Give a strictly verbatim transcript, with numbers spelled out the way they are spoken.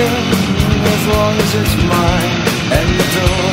anything as long as it's mine. And the door